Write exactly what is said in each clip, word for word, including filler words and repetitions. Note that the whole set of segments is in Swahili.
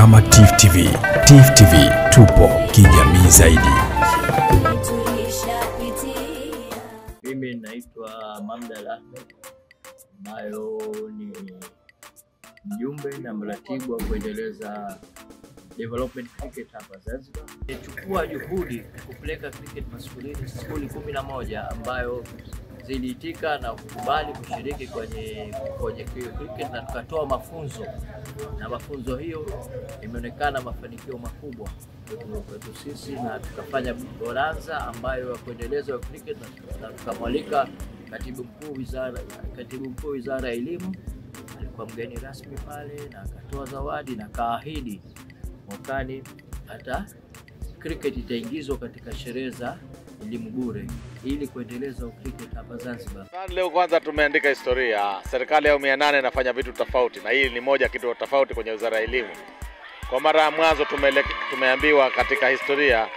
kama Tifu T V. Tifu T V, tupo kijamii zaidi. Mimi naitwa Mamdala Mayooni, mjumbe na mratibu wa kuendeleza development cricket hapa Zanzibar. Tumechukua juhudi kupeleka cricket maskulini skuli kumi na moja ambayo ziliitika na kukubali kushiriki kwenye project hiyo cricket, na tukatoa mafunzo na mafunzo hiyo imeonekana mafanikio makubwa kwetu sisi, na tukafanya bonanza ambayo ya kuendeleza cricket, na tukamwalika katibu mkuu wizara katibu mkuu wizara ya elimu alikuwa mgeni rasmi pale, na akatoa zawadi na kaahidi mwakani hata cricket itaingizwa katika sherehe za elimu bure ili kuendeleza cricket hapa Zanzibar. Leo kwanza tumeandika historia. Serikali ya mia nane inafanya vitu tofauti, na hii ni moja kitu tofauti kwenye wizara ya elimu. Kwa mara ya mwanzo tumeambiwa katika historia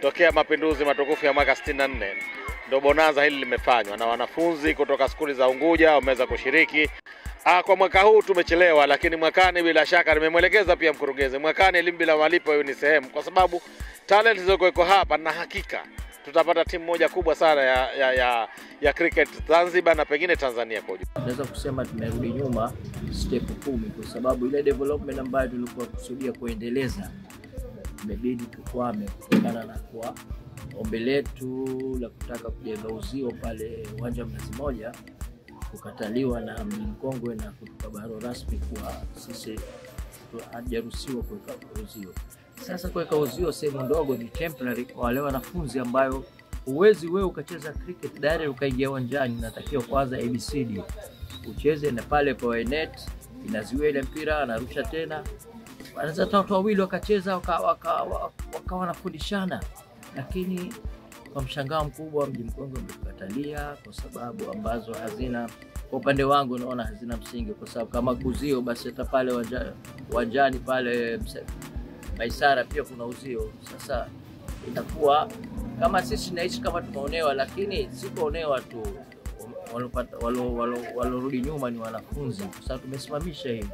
tokea mapinduzi matukufu ya mwaka sitini na nne ndio bonanza hili limefanywa, na wanafunzi kutoka shule za Unguja wameweza kushiriki. Ah, kwa mwaka huu tumechelewa, lakini mwakani bila shaka nimemwelekeza pia mkurugenzi, mwakani elimu bila malipo hiyo ni sehemu, kwa sababu talent zilizoko hapa na hakika tutapata timu moja kubwa sana ya ya ya, ya cricket Zanzibar na pengine Tanzania kwa ujumla. Naweza kusema tumerudi nyuma step kumi kwa sababu ile development ambayo tulikuwa kusudia kuendeleza imebidi tukwame kutokana na kwa ombi letu la kutaka kujenga uzio pale uwanja Mnazi Moja kukataliwa na mkongwe na kutupa barua rasmi kwa sisi hatujaruhusiwa kuweka uzio. Sasa kuweka uzio sehemu ndogo ni temporary kwa wale wanafunzi ambayo uwezi wewe ukacheza cricket direct ukaingia uwanjani, natakiwa kwanza A B C D ucheze na pale kwa net inazuia ile mpira anarusha tena. Anaweza watu wawili wakacheza wakawa wanafundishana, lakini kwa mshangao mkubwa mji mkongwe umekatalia kwa sababu ambazo hazina, kwa upande wangu naona hazina msingi, kwa sababu kama kuzio basi hata pale uwanjani pale Maisara pia kuna uzio. Sasa itakuwa kama sisi tunaishi kama tumeonewa, lakini sikuonewa tu, walopata walorudi nyuma ni wanafunzi. Sasa tumesimamisha hii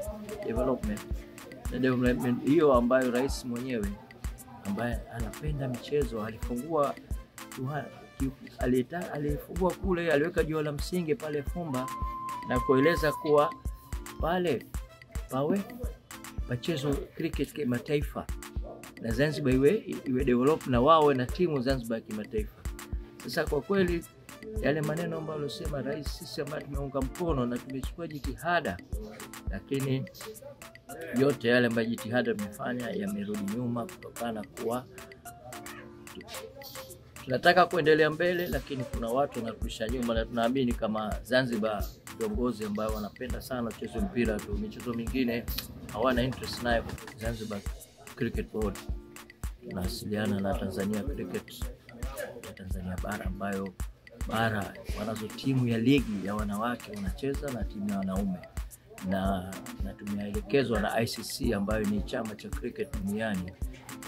development na development hiyo ambayo rais mwenyewe ambaye anapenda michezo alifungua alileta alifungua kule, aliweka jiwe la msingi pale Fumba na kueleza kuwa pale pawe pachezo cricket kimataifa na Zanzibar iwe iwe develop na wawe na timu Zanzibar kimataifa. Sasa kwa kweli yale maneno ambayo alisema rais sisi ambao tumeunga mkono na tumechukua jitihada, lakini yote yale ambayo jitihada tumefanya yamerudi nyuma kutokana kuwa tunataka kuendelea mbele, lakini kuna watu wanakurusha nyuma, na tunaamini kama Zanzibar viongozi ambao wanapenda sana kucheza mpira tu, michezo mingine hawana interest nayo. Zanzibar Cricket Board tunawasiliana na Tanzania Cricket na Tanzania Bara ambayo bara wanazo timu ya ligi ya wanawake wanacheza na timu ya wanaume, na na tumeelekezwa na I C C ambayo ni chama cha cricket duniani,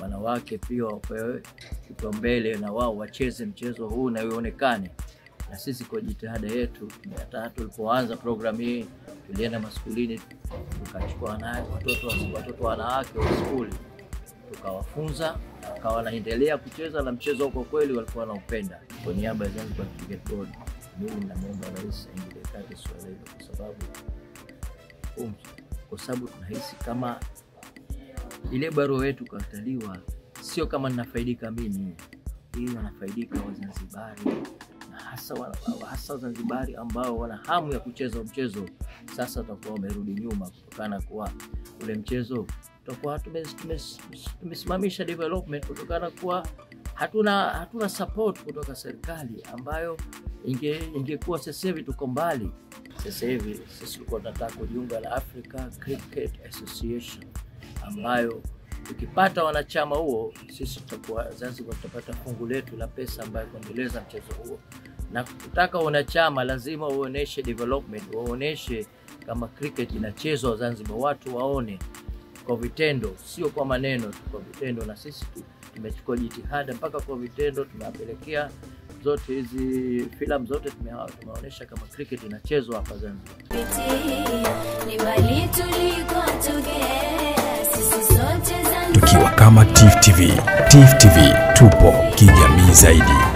wanawake pia wapewe kipaumbele na wao wacheze mchezo huu na uonekane. Na sisi kwa jitihada yetu hata tulipoanza program hii tulienda maskulini tukachukua naye watoto watoto wanawake wa shule tukawafunza, wakawa wanaendelea kucheza na mchezo huko kweli walikuwa wanaupenda. Kwa niaba ya Zanzibar Cricket Board mimi naomba rais aingilie kati swala hilo, kwa sababu um, kwa sababu tunahisi kama ile barua yetu kataliwa sio kama ninafaidika mimi, hii wanafaidika Wazanzibari, hasa hasa Zanzibari ambao wana hamu ya kucheza mchezo. Sasa tutakuwa umerudi nyuma kutokana kwa ule mchezo, tutakuwa tumesimamisha development kutokana kwa hatuna hatuna support kutoka serikali ambayo ingekuwa sasa hivi tuko mbali. Sasa hivi sisi tulikuwa tunataka kujiunga na Africa Cricket Association ambayo tukipata wanachama huo sisi tutakuwa Zanzibar tutapata fungu letu la pesa ambayo kuendeleza mchezo huo, na kutaka wanachama lazima uoneshe development, uoneshe kama cricket inachezwa Zanzibar, watu waone kwa vitendo, sio kwa maneno, kwa vitendo. Na sisi tumechukua jitihada mpaka kwa vitendo, tunapelekea zote hizi filamu zote tumewaonesha kama cricket inachezwa hapa Zanzibar. Ni bali tuliko tuge sisi sote. tukiwa kama Tifu T V. Tifu T V, tupo kijamii zaidi.